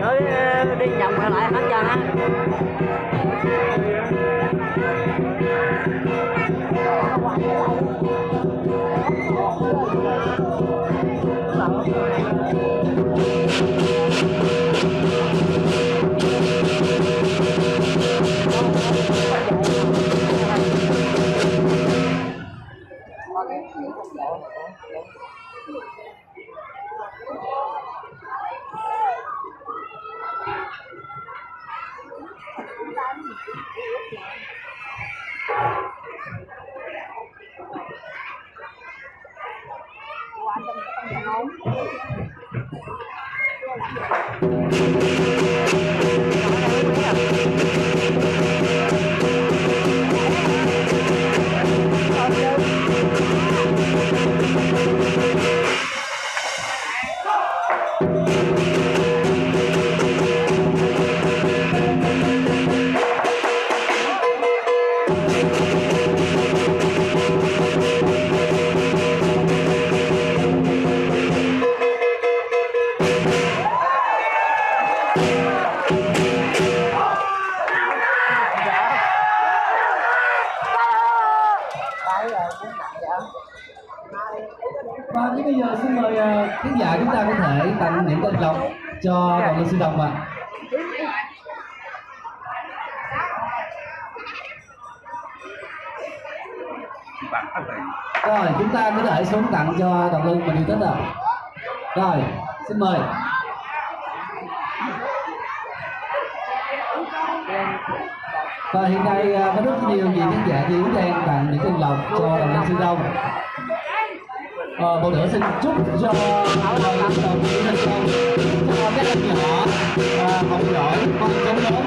Tới đi vòng quẹo lại hết trơn á. Và bây giờ xin mời khán giả chúng ta có thể tặng những con lộc cho bạn Lê Xuân Đồng ạ. Rồi chúng ta có thể xuống tặng cho Đồng Lương mình yêu thích ạ. Rồi xin mời. Và hiện nay có rất nhiều vị khán giả chúng ta đang tặng những con lộc cho Đồng Lê Xuân Đồng. Một nữa xin chúc cho Đồng Lê Xuân Đồng cho các em nhỏ học giỏi, con chống lớn.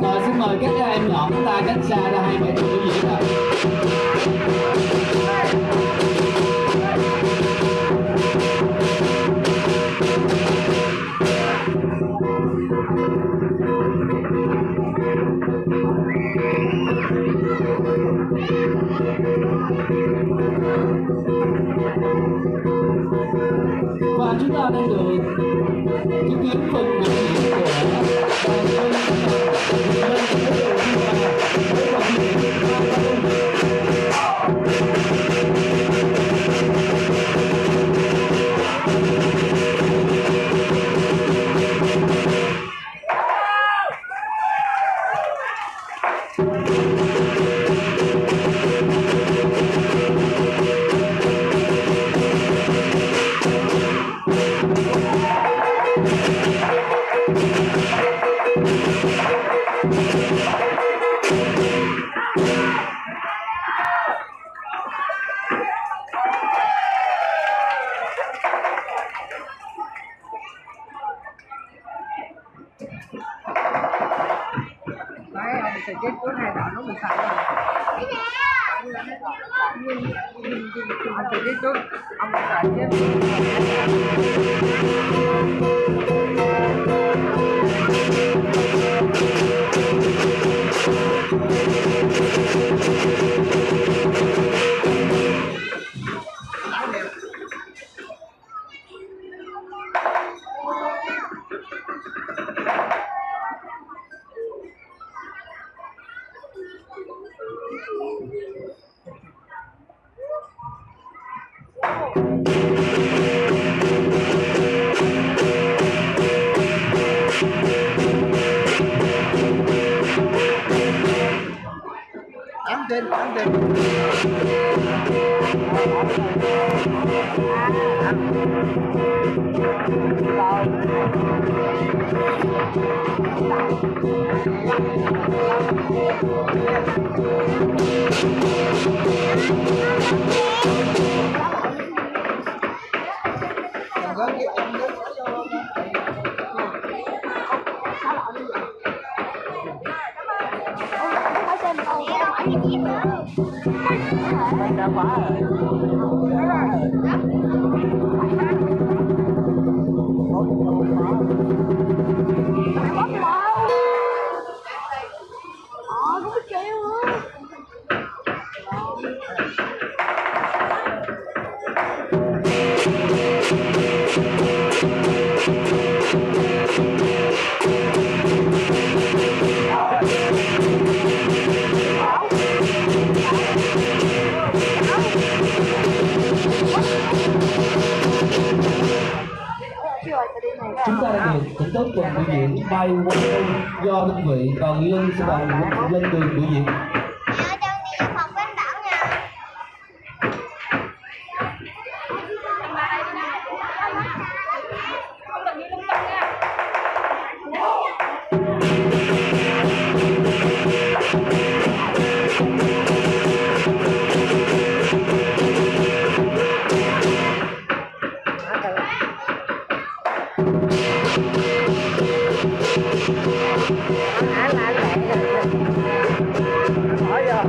Rồi xin mời các em nhỏ chúng ta cách xa ra 2 mét biểu diễn rồi. Và chúng ta đang được chứng kiến phần biểu diễn của Đồng Lê Xuân Đồng.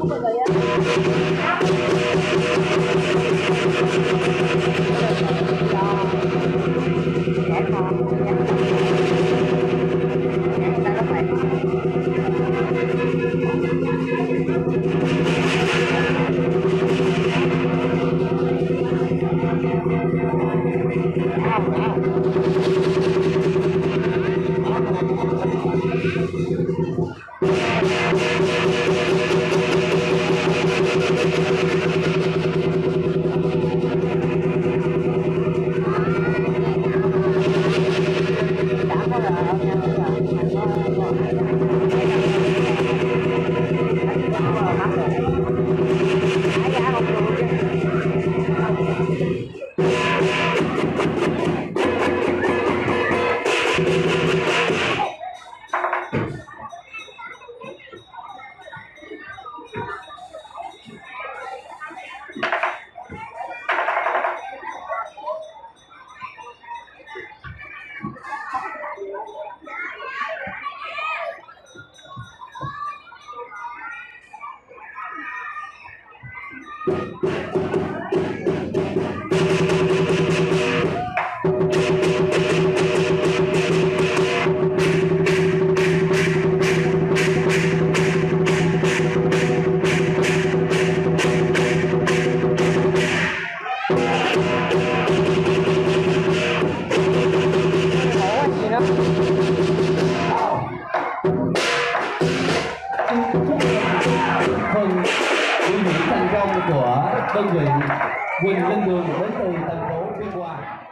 Thành công của đơn vị Quỳnh Linh Đường đến từ thành phố Biên Hòa.